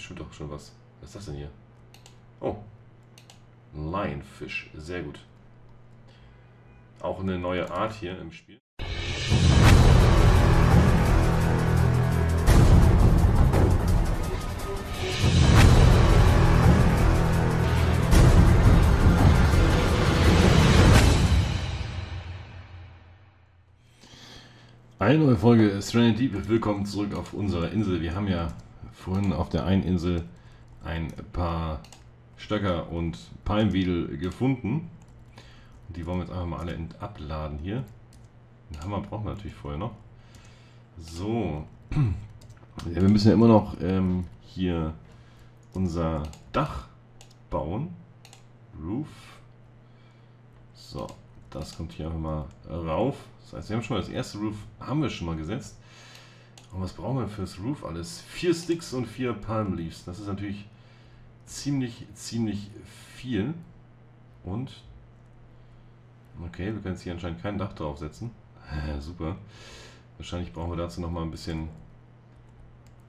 bestimmt doch schon was. Was ist das denn hier? Oh. Lionfish. Sehr gut. Auch eine neue Art hier im Spiel. Eine neue Folge Stranded Deep. Willkommen zurück auf unserer Insel. Wir haben ja vorhin auf der einen Insel ein paar Stöcker und Palmwedel gefunden. Die wollen wir jetzt einfach mal alle abladen hier. Den Hammer brauchen wir natürlich vorher noch. So. Ja, wir müssen ja immer noch hier unser Dach bauen. Roof. So, das kommt hier einfach mal rauf. Das heißt, wir haben schon mal das erste Roof, haben wir schon mal gesetzt. Und was brauchen wir fürs Roof alles? 4 Sticks und 4 Palm Leaves. Das ist natürlich ziemlich viel. Und okay, wir können jetzt hier anscheinend kein Dach drauf setzen. Super. Wahrscheinlich brauchen wir dazu nochmal ein bisschen.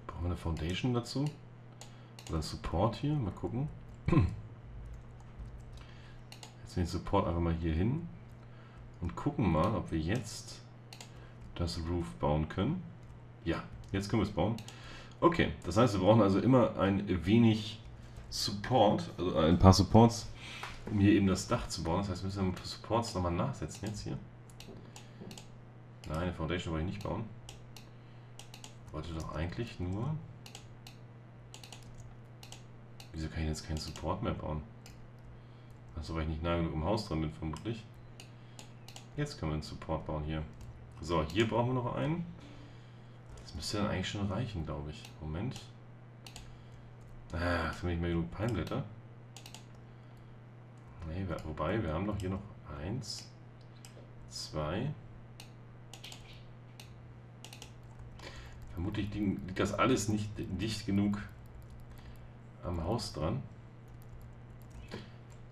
Brauchen wir eine Foundation dazu? Oder Support hier? Mal gucken. Jetzt den Support einfach mal hier hin. Und gucken mal, ob wir jetzt das Roof bauen können. Ja, jetzt können wir es bauen. Okay, das heißt, wir brauchen also immer ein wenig Support, also ein paar Supports, um hier eben das Dach zu bauen. Das heißt, wir müssen Supports nochmal nachsetzen jetzt hier. Nein, eine Foundation wollte ich nicht bauen. Ich wollte doch eigentlich nur... Wieso kann ich jetzt keinen Support mehr bauen? Achso, weil ich nicht nah genug im Haus dran bin, vermutlich. Jetzt können wir einen Support bauen hier. So, hier brauchen wir noch einen. Das müsste dann eigentlich schon reichen, glaube ich. Moment. Ah, jetzt haben wir nicht mehr genug Palmblätter. Nee, wobei, wir haben doch hier noch 1, 2. Vermutlich liegt das alles nicht dicht genug am Haus dran.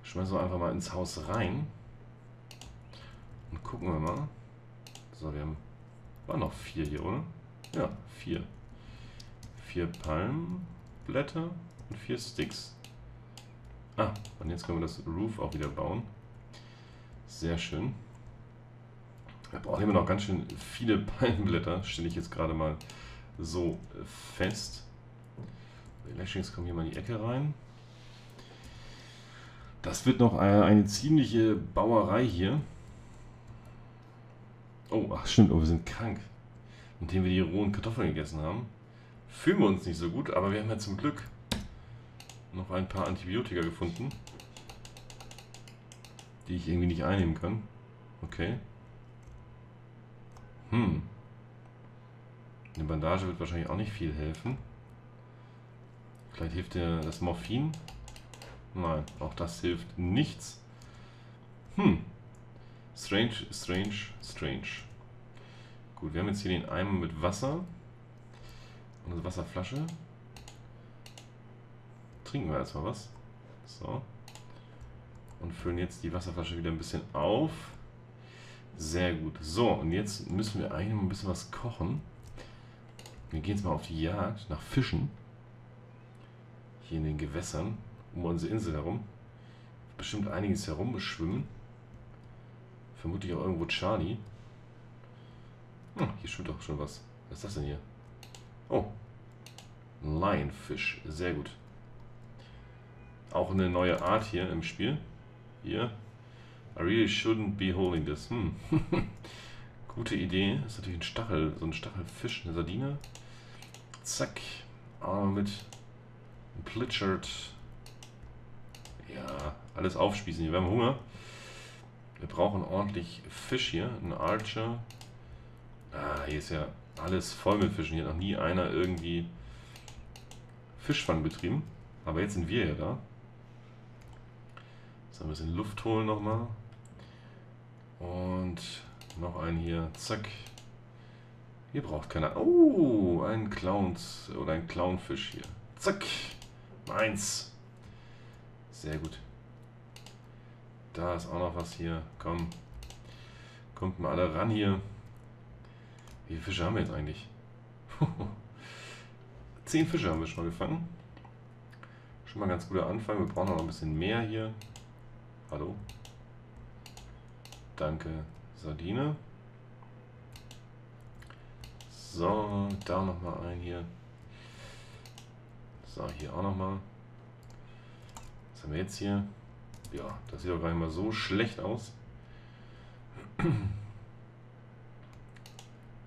Schmeißen wir einfach mal ins Haus rein. Und gucken wir mal. So, wir haben... Waren noch 4 hier, oder? Ja, 4. 4 Palmblätter und 4 Sticks. Ah, und jetzt können wir das Roof auch wieder bauen. Sehr schön. Wir brauchen immer noch ganz schön viele Palmblätter. Stelle ich jetzt gerade mal so fest. Lashings kommen hier mal in die Ecke rein. Das wird noch eine ziemliche Bauerei hier. Oh, ach stimmt, oh, wir sind krank. Indem wir die rohen Kartoffeln gegessen haben, fühlen wir uns nicht so gut, aber wir haben ja zum Glück noch ein paar Antibiotika gefunden, die ich irgendwie nicht einnehmen kann. Okay. Eine Bandage wird wahrscheinlich auch nicht viel helfen. Vielleicht hilft dir das Morphin? Nein, auch das hilft nichts. Strange. Gut, wir haben jetzt hier den Eimer mit Wasser. Unsere Wasserflasche. Trinken wir erstmal was. So. Und füllen jetzt die Wasserflasche wieder ein bisschen auf. Sehr gut. So, und jetzt müssen wir eigentlich noch ein bisschen was kochen. Wir gehen jetzt mal auf die Jagd nach Fischen. Hier in den Gewässern. Um unsere Insel herum. Bestimmt einiges herumschwimmen. Vermutlich auch irgendwo Charlie. Hier schwimmt doch schon was. Was ist das denn hier? Oh. Lionfisch. Sehr gut. Auch eine neue Art hier im Spiel. Hier. I really shouldn't be holding this. Gute Idee. Das ist natürlich ein Stachel. So ein Stachelfisch. Eine Sardine. Zack. Aber mit Pilchard. Ja. Alles aufspießen. Hier. Wir haben Hunger. Wir brauchen ordentlich Fisch hier. Ein Archer. Ah, hier ist ja alles voll mit Fischen. Hier hat noch nie einer irgendwie Fischfang betrieben. Aber jetzt sind wir ja da. So, ein bisschen Luft holen nochmal. Und noch einen hier. Zack. Hier braucht keiner. Oh, ein Clown oder ein Clownfisch hier. Zack. 1. Sehr gut. Da ist auch noch was hier. Komm. Kommt mal alle ran hier. Wie viele Fische haben wir jetzt eigentlich? 10 Fische haben wir schon mal gefangen. Schon mal ein ganz guter Anfang. Wir brauchen noch ein bisschen mehr hier. Hallo. Danke, Sardine. So, da nochmal ein hier. So, hier auch nochmal. Was haben wir jetzt hier? Ja, das sieht doch gar nicht mal so schlecht aus.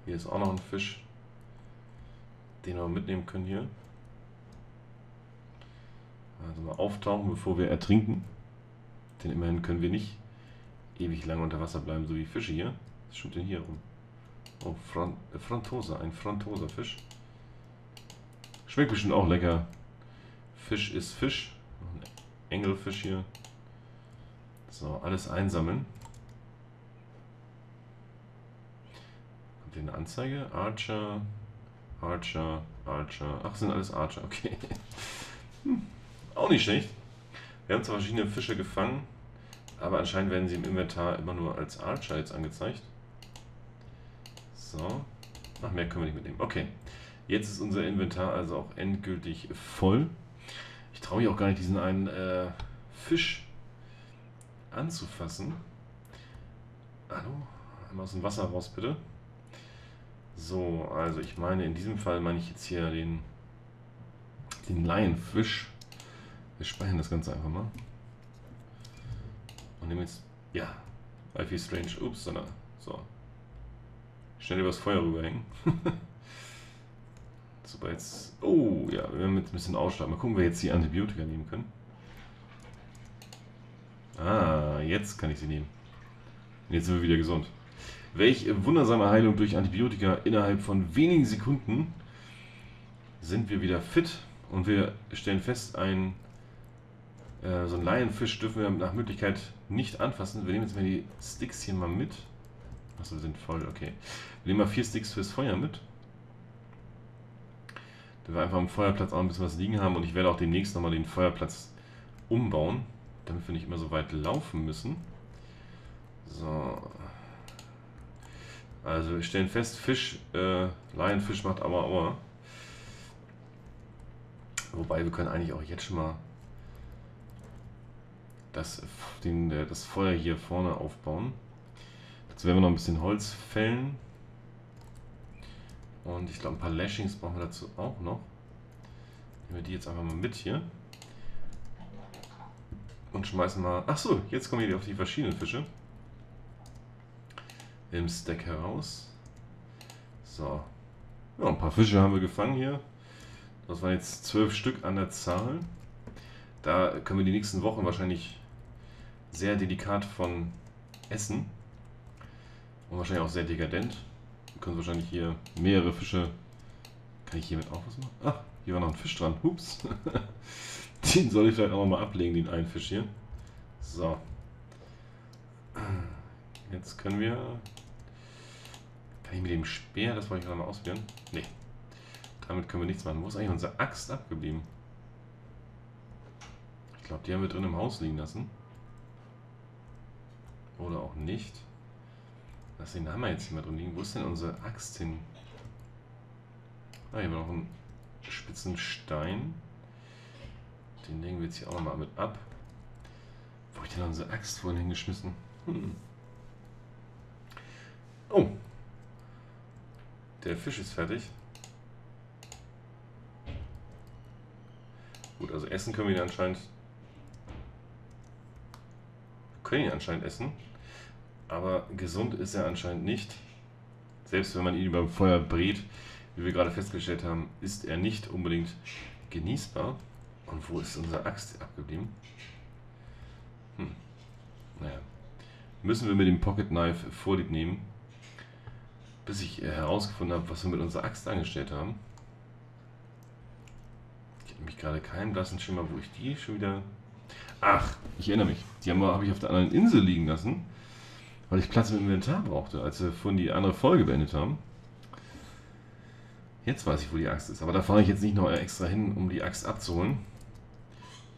Hier ist auch noch ein Fisch, den wir mitnehmen können hier. Also mal auftauchen, bevor wir ertrinken. Denn immerhin können wir nicht ewig lange unter Wasser bleiben, so wie Fische hier. Was schwimmt denn hier rum? Oh, Frontosa, ein Frontosa-Fisch. Schmeckt bestimmt auch lecker. Fisch ist Fisch. Ein Angelfisch hier. So, alles einsammeln. Habt ihr eine Anzeige? Archer, Archer, Archer. Ach, sind alles Archer, okay. Auch nicht schlecht. Wir haben zwar verschiedene Fische gefangen, aber anscheinend werden sie im Inventar immer nur als Archer jetzt angezeigt. So. Ach, mehr können wir nicht mitnehmen. Okay. Jetzt ist unser Inventar also auch endgültig voll. Ich traue mich auch gar nicht, diesen einen Fisch anzufassen. Hallo? Einmal aus dem Wasser raus, bitte. So, also ich meine, in diesem Fall meine ich jetzt hier den Lionfisch. Wir speichern das Ganze einfach mal. Und nehmen jetzt, ja, wie strange, ups, sondern, so. Schnell übers Feuer rüberhängen. Super, jetzt, oh, ja, wir haben jetzt ein bisschen Ausschlag. Mal gucken, ob wir jetzt die Antibiotika nehmen können. Ah, jetzt kann ich sie nehmen. Und jetzt sind wir wieder gesund. Welch wundersame Heilung durch Antibiotika. Innerhalb von wenigen Sekunden sind wir wieder fit. Und wir stellen fest, so einen Laienfisch dürfen wir nach Möglichkeit nicht anfassen. Wir nehmen jetzt mal die Sticks hier mal mit. Achso, wir sind voll, okay. Wir nehmen mal 4 Sticks fürs Feuer mit. Da wir einfach am Feuerplatz auch ein bisschen was liegen haben. Und ich werde auch demnächst nochmal den Feuerplatz umbauen, damit wir nicht immer so weit laufen müssen. So. Also wir stellen fest, Fisch, Laienfisch macht Aua. Wobei, wir können eigentlich auch jetzt schon mal das Feuer hier vorne aufbauen. Dazu werden wir noch ein bisschen Holz fällen. Und ich glaube, ein paar Lashings brauchen wir dazu auch noch. Nehmen wir die jetzt einfach mal mit hier. Und schmeißen mal... Achso, jetzt kommen wir auf die verschiedenen Fische. Im Stack heraus. So. Ja, ein paar Fische haben wir gefangen hier. Das waren jetzt 12 Stück an der Zahl. Da können wir die nächsten Wochen wahrscheinlich sehr delikat von essen. Und wahrscheinlich auch sehr dekadent. Wir können wahrscheinlich hier mehrere Fische... Kann ich hiermit auch was machen? Ah, hier war noch ein Fisch dran. Hups. Den soll ich vielleicht auch nochmal ablegen, den einen Fisch hier. So. Jetzt können wir... Kann ich mit dem Speer, das wollte ich gerade mal ausprobieren? Nee. Damit können wir nichts machen. Wo ist eigentlich unsere Axt abgeblieben? Ich glaube, die haben wir drin im Haus liegen lassen. Oder auch nicht. Lass den Hammer jetzt hier mal drin liegen. Wo ist denn unsere Axt hin? Ah, hier haben wir noch einen spitzen Stein. Den legen wir jetzt hier auch nochmal mit ab. Wo habe ich denn unsere Axt vorhin hingeschmissen? Oh! Der Fisch ist fertig. Gut, also essen können wir ihn anscheinend. Wir können ihn anscheinend essen. Aber gesund ist er anscheinend nicht. Selbst wenn man ihn über Feuer brät, wie wir gerade festgestellt haben, ist er nicht unbedingt genießbar. Und wo ist unsere Axt abgeblieben? Naja. Müssen wir mit dem Pocket Knife Vorlieb nehmen, bis ich herausgefunden habe, was wir mit unserer Axt angestellt haben. Mich gerade keinen blassen Schimmer, wo ich die schon wieder... Ach, ich erinnere mich. Die habe ich auf der anderen Insel liegen lassen, weil ich Platz im Inventar brauchte, als wir vorhin die andere Folge beendet haben. Jetzt weiß ich, wo die Axt ist. Aber da fahre ich jetzt nicht noch extra hin, um die Axt abzuholen.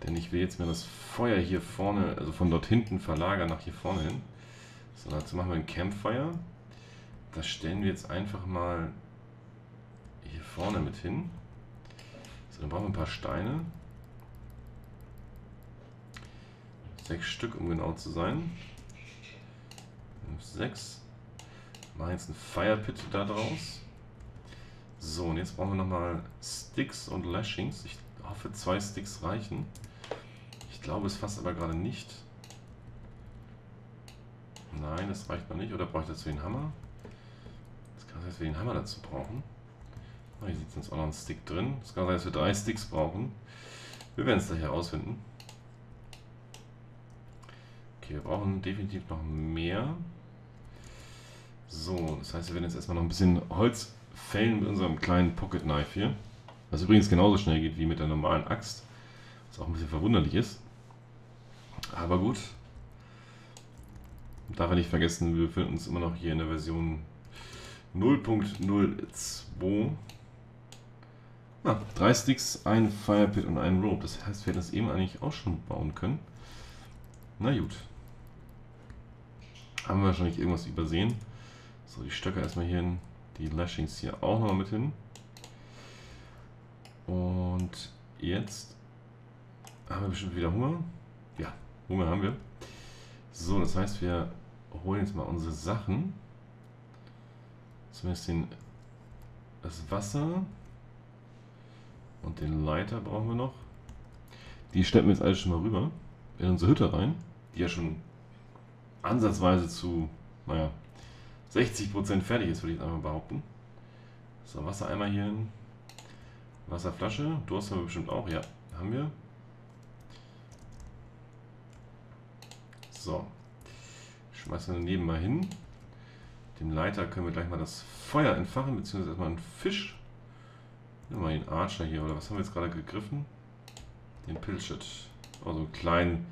Denn ich will jetzt mir das Feuer hier vorne, also von dort hinten verlagern nach hier vorne hin. So, dazu machen wir ein Campfire. Das stellen wir jetzt einfach mal hier vorne mit hin. So, dann brauchen wir ein paar Steine. 6 Stück, um genau zu sein. 6. Machen jetzt einen Fire Pit da draus. So, und jetzt brauchen wir nochmal Sticks und Lashings. Ich hoffe, 2 Sticks reichen. Ich glaube, es fast aber gerade nicht. Nein, das reicht noch nicht. Oder brauche ich dazu den Hammer? Das kann sein, dass wir den Hammer dazu brauchen. Oh, hier sieht jetzt auch noch ein Stick drin. Das kann sein, dass wir 3 Sticks brauchen. Wir werden es gleich herausfinden. Okay, wir brauchen definitiv noch mehr. So, das heißt, wir werden jetzt erstmal noch ein bisschen Holz fällen mit unserem kleinen Pocket Knife hier. Was übrigens genauso schnell geht wie mit der normalen Axt. Was auch ein bisschen verwunderlich ist. Aber gut. Darf ich nicht vergessen, wir befinden uns immer noch hier in der Version 0.02. Na, 3 Sticks, ein Fire Pit und ein Rope. Das heißt, wir hätten das eben eigentlich auch schon bauen können. Na gut. Haben wir wahrscheinlich irgendwas übersehen. So, die Stöcke erstmal hier hin. Die Lashings hier auch nochmal mit hin. Und jetzt haben wir bestimmt wieder Hunger. Ja, Hunger haben wir. So, das heißt, wir holen jetzt mal unsere Sachen. Zumindest das Wasser. Und den Leiter brauchen wir noch. Die schleppen wir jetzt alles schon mal rüber. In unsere Hütte rein, die ja schon ansatzweise zu, naja, 60% fertig ist, würde ich jetzt einmal behaupten. So, Wassereimer hier hin. Wasserflasche. Durst haben wir bestimmt auch. Ja, haben wir. So. Schmeißen wir daneben mal hin. Dem Leiter können wir gleich mal das Feuer entfachen, beziehungsweise erstmal einen Fisch. Nehmen wir mal den Archer hier, oder was haben wir jetzt gerade gegriffen? Den Pilchard. Also einen kleinen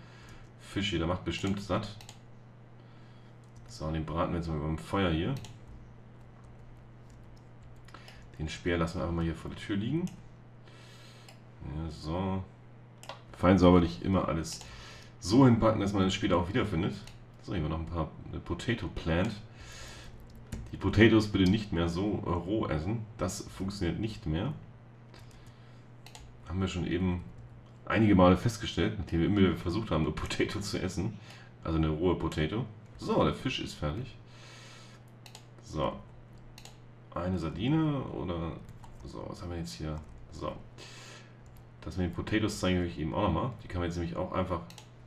Fisch hier, der macht bestimmt satt. So, und den braten wir jetzt mal über dem Feuer hier. Den Speer lassen wir einfach mal hier vor der Tür liegen. Ja, so. Fein sauberlich immer alles so hinpacken, dass man das später auch wiederfindet. So, hier haben wir noch ein paar Potato Plant. Die Potatoes bitte nicht mehr so roh essen. Das funktioniert nicht mehr. Haben wir schon eben einige Male festgestellt, nachdem wir immer versucht haben, eine Potato zu essen. Also eine rohe Potato. So, der Fisch ist fertig. So. Eine Sardine oder... So, was haben wir jetzt hier? So. Das mit den Potatoes zeige ich euch eben auch nochmal. Die kann man jetzt nämlich auch einfach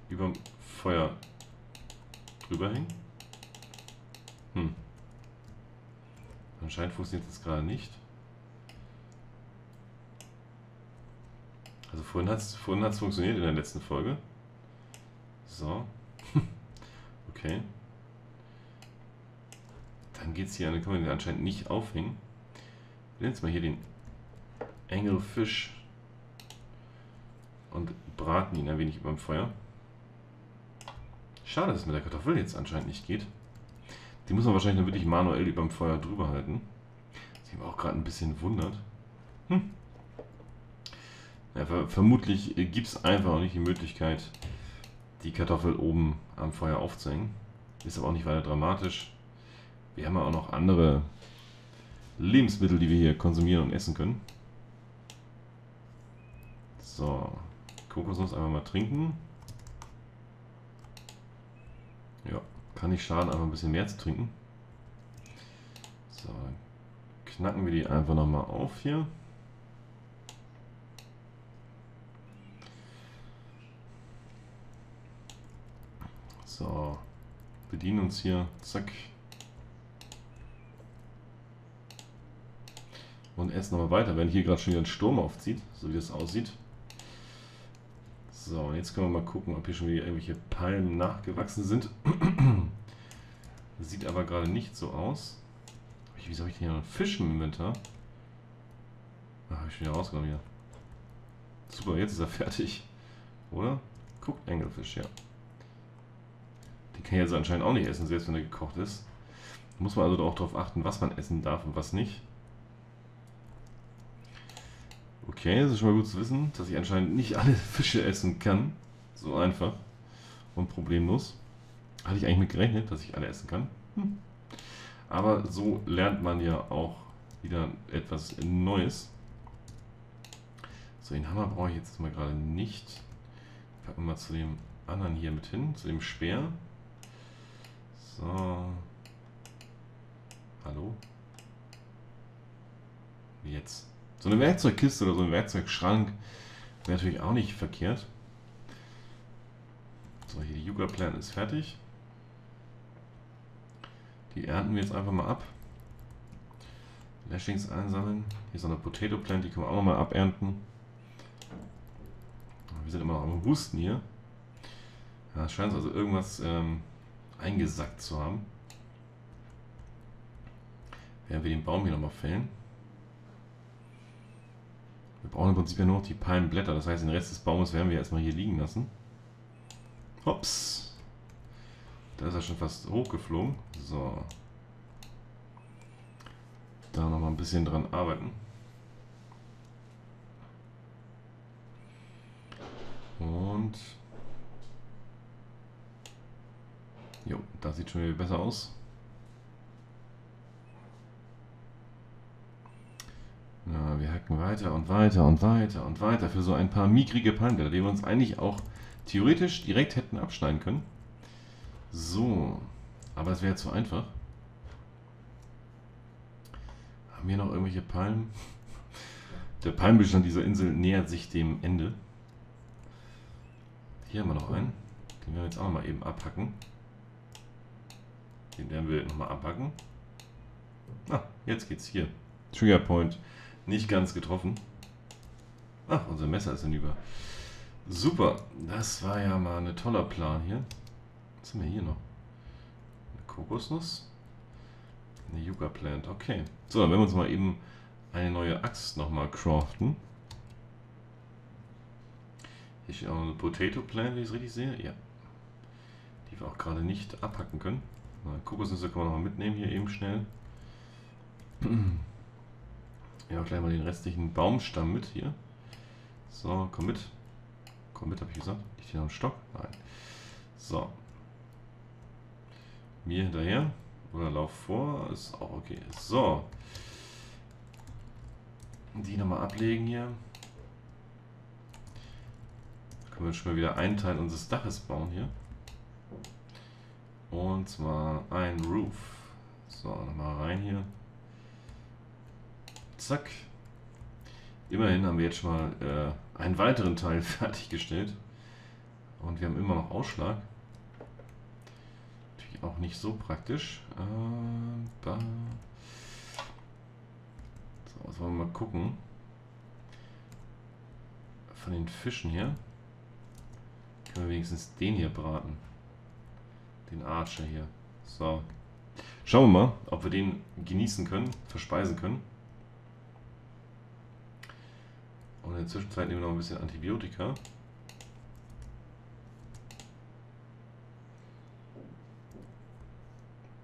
über dem Feuer drüber hängen. Hm. Anscheinend funktioniert das gerade nicht. Also vorhin hat's funktioniert in der letzten Folge. So. Okay. Dann geht's hier an, dann können wir den anscheinend nicht aufhängen. Wir nehmen jetzt mal hier den Angelfisch und braten ihn ein wenig über dem Feuer. Schade, dass es mit der Kartoffel jetzt anscheinend nicht geht. Die muss man wahrscheinlich dann wirklich manuell über dem Feuer drüber halten. Das hat mich auch gerade ein bisschen wundert. Hm. Ja, vermutlich gibt es einfach auch nicht die Möglichkeit, die Kartoffel oben am Feuer aufzuhängen. Ist aber auch nicht weiter dramatisch. Wir haben ja auch noch andere Lebensmittel, die wir hier konsumieren und essen können. So, Kokosnuss einfach mal trinken. Ja, kann nicht schaden, einfach ein bisschen mehr zu trinken. So, dann knacken wir die einfach nochmal auf hier. So, bedienen uns hier, zack. Und essen nochmal weiter, wenn hier gerade schon wieder ein Sturm aufzieht, so wie das aussieht. So, und jetzt können wir mal gucken, ob hier schon wieder irgendwelche Palmen nachgewachsen sind. Sieht aber gerade nicht so aus. Wieso habe ich denn hier noch einen Fisch im Inventar? Ach, habe ich schon wieder rausgenommen hier. Super, jetzt ist er fertig. Oder? Guckt, Angelfisch, ja. Den kann ich also anscheinend auch nicht essen, selbst wenn er gekocht ist. Da muss man also auch darauf achten, was man essen darf und was nicht. Okay, das ist schon mal gut zu wissen, dass ich anscheinend nicht alle Fische essen kann. So einfach und problemlos. Hatte ich eigentlich mit gerechnet, dass ich alle essen kann. Hm. Aber so lernt man ja auch wieder etwas Neues. So, den Hammer brauche ich jetzt mal gerade nicht. Packen wir mal zu dem anderen hier mit hin, zu dem Speer. So. Hallo? Jetzt. So eine Werkzeugkiste oder so ein Werkzeugschrank wäre natürlich auch nicht verkehrt. So, hier die Yuga-Plant ist fertig. Die ernten wir jetzt einfach mal ab. Lashings einsammeln. Hier ist noch eine Potato Plant, die können wir auch nochmal abernten. Wir sind immer noch am Husten hier. Ja, scheint also irgendwas eingesackt zu haben. Werden wir den Baum hier nochmal fällen. Wir brauchen im Prinzip ja nur noch die Palmenblätter, das heißt den Rest des Baumes werden wir erstmal hier liegen lassen. Hops! Da ist er schon fast hochgeflogen. So. Da nochmal ein bisschen dran arbeiten. Und jo, das sieht schon wieder besser aus. Ja, wir hacken weiter und weiter und weiter und weiter für so ein paar mickrige Palmblätter, die wir uns eigentlich auch theoretisch direkt hätten abschneiden können. So, aber das wäre zu einfach. Haben wir noch irgendwelche Palmen? Der Palmbestand dieser Insel nähert sich dem Ende. Hier haben wir noch einen. Den werden wir jetzt auch nochmal eben abhacken. Den werden wir nochmal abhacken. Ah, jetzt geht's hier. Trigger Point. Nicht ganz getroffen. Ach, unser Messer ist hinüber. Super. Das war ja mal ein toller Plan hier. Was haben wir hier noch? Eine Kokosnuss. Eine Yuga-Plant. Okay. So, dann werden wir uns mal eben eine neue Axt nochmal craften. Hier steht auch noch eine Potato Plant, wenn ich es richtig sehe. Ja. Die wir auch gerade nicht abhacken können. Na, Kokosnüsse können wir nochmal mitnehmen hier eben schnell. Ja, gleich mal den restlichen Baumstamm mit hier. So, komm mit. Komm mit, habe ich gesagt. Liegt hier noch ein Stock? Nein. So. Mir hinterher. Oder lauf vor. Ist auch okay. So. Die nochmal ablegen hier. Können wir schon mal wieder einen Teil unseres Daches bauen hier. Und zwar ein Roof. So, nochmal rein hier. Zack. Immerhin haben wir jetzt schon mal einen weiteren Teil fertiggestellt. Und wir haben immer noch Ausschlag. Natürlich auch nicht so praktisch. So, jetzt wollen wir mal gucken. Von den Fischen hier. Können wir wenigstens den hier braten. Den Archer hier. So. Schauen wir mal, ob wir den genießen können, verspeisen können. Und in der Zwischenzeit nehmen wir noch ein bisschen Antibiotika.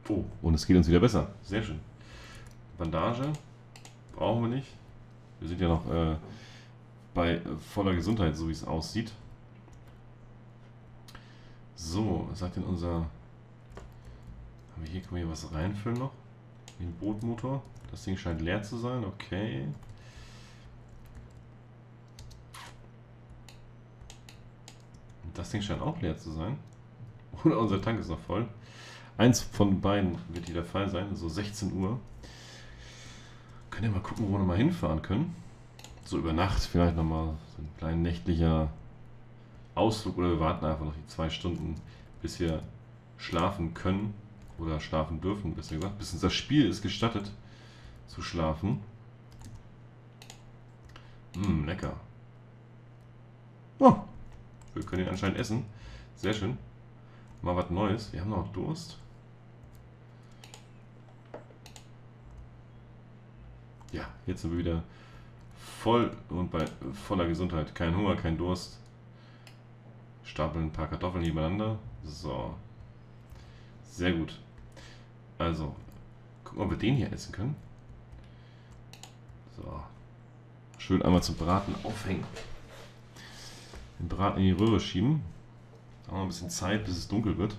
Oh, und es geht uns wieder besser. Sehr schön. Bandage brauchen wir nicht. Wir sind ja noch bei voller Gesundheit, so wie es aussieht. So, was sagt denn unser... Können wir hier was reinfüllen noch? Den Bootmotor. Das Ding scheint leer zu sein. Okay. Das Ding scheint auch leer zu sein. Oder unser Tank ist noch voll. Eins von beiden wird hier der Fall sein. So 16 Uhr. Können wir mal gucken, wo wir nochmal hinfahren können. So über Nacht vielleicht nochmal so ein kleiner nächtlicher Ausflug. Oder wir warten einfach noch die 2 Stunden, bis wir schlafen können. Oder schlafen dürfen, besser gesagt. Bis unser Spiel ist gestattet zu schlafen. Lecker. Oh. Wir können ihn anscheinend essen. Sehr schön. Mal was Neues. Wir haben noch Durst. Ja, jetzt sind wir wieder voll und bei voller Gesundheit. Kein Hunger, kein Durst. Stapeln ein paar Kartoffeln nebeneinander. So. Sehr gut. Also, gucken, ob wir den hier essen können. So. Schön einmal zum Braten aufhängen. Den Braten in die Röhre schieben. Auch noch ein bisschen Zeit, bis es dunkel wird.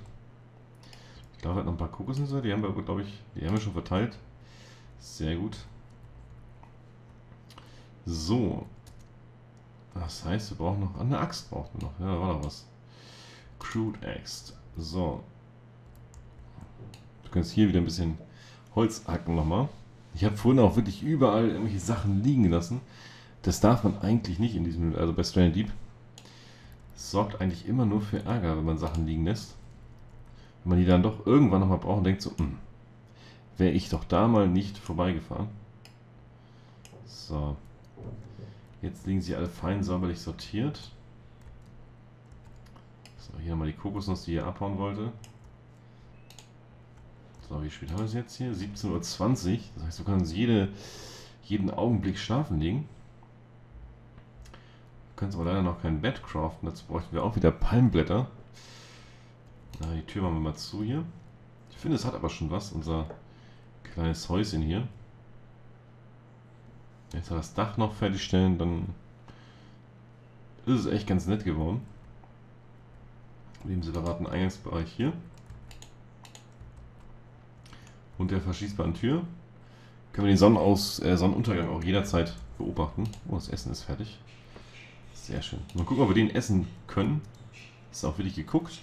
Ich glaube, er hat noch ein paar Kokosnüsse. Die haben wir, glaube ich, die haben wir schon verteilt. Sehr gut. So. Das heißt, wir brauchen noch eine Axt. Brauchen wir noch. Ja, da war noch was. Crude Axt. So. Du kannst hier wieder ein bisschen Holz hacken nochmal. Ich habe vorhin auch wirklich überall irgendwelche Sachen liegen gelassen. Das darf man eigentlich nicht in diesem... Also bei Stranded Deep. Das sorgt eigentlich immer nur für Ärger, wenn man Sachen liegen lässt. Wenn man die dann doch irgendwann nochmal braucht und denkt so, wäre ich doch da mal nicht vorbeigefahren. So. Jetzt liegen sie alle fein säuberlich sortiert. So, hier nochmal die Kokosnuss, die hier abhauen wollte. So, wie spät haben wir es jetzt hier? 17:20 Uhr. Das heißt, du kannst jeden Augenblick schlafen liegen. Du kannst aber leider noch kein Bett craften. Dazu bräuchten wir auch wieder Palmblätter. Na, die Tür machen wir mal zu hier. Ich finde, es hat aber schon was, unser kleines Häuschen hier. Jetzt hat das Dach noch fertigstellen, dann ist es echt ganz nett geworden. Mit dem separaten Eingangsbereich hier. Und der verschließbaren Tür. Können wir den Sonnenuntergang auch jederzeit beobachten. Oh, das Essen ist fertig. Sehr schön. Mal gucken, ob wir den essen können. Ist auch wirklich geguckt.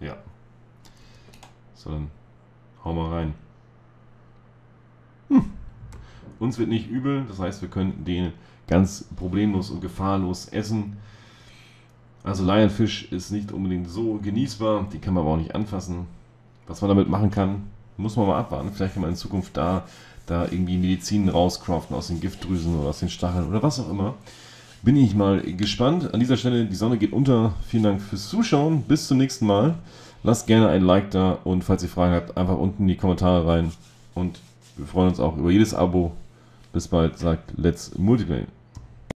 Ja. So, dann hauen wir rein. Uns wird nicht übel, das heißt, wir können den ganz problemlos und gefahrlos essen. Also Lionfisch ist nicht unbedingt so genießbar, die kann man aber auch nicht anfassen. Was man damit machen kann, muss man mal abwarten. Vielleicht kann man in Zukunft da irgendwie Medizin rauscraften aus den Giftdrüsen oder aus den Stacheln oder was auch immer. Bin ich mal gespannt. An dieser Stelle, die Sonne geht unter. Vielen Dank fürs Zuschauen. Bis zum nächsten Mal. Lasst gerne ein Like da und falls ihr Fragen habt, einfach unten in die Kommentare rein. Und wir freuen uns auch über jedes Abo. Bis bald, sagt Let's Multiplayer.